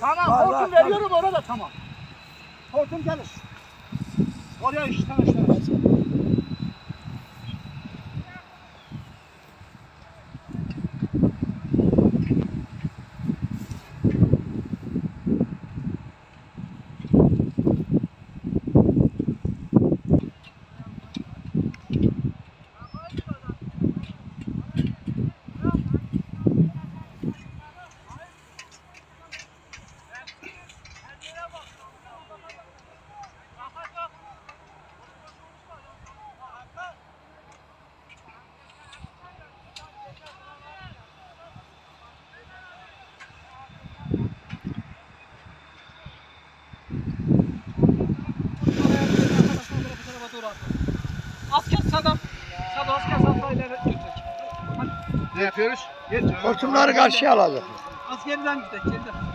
Tamam, hortum veriyorum ona da tamam. Hortum gelir. Oraya işte arkadaşlar. Ne yapıyoruz? Hortumları karşıya alacak. Az geriden gidelim.